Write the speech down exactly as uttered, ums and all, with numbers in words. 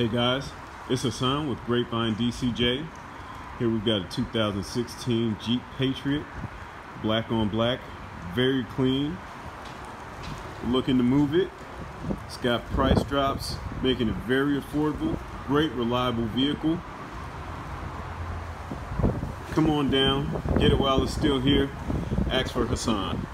Hey guys, it's Hassan with Grapevine D C J. Here we've got a two thousand sixteen Jeep Patriot, black on black, very clean. Looking to move it. It's got price drops, making it very affordable. Great, reliable vehicle. Come on down, get it while it's still here. Ask for Hassan.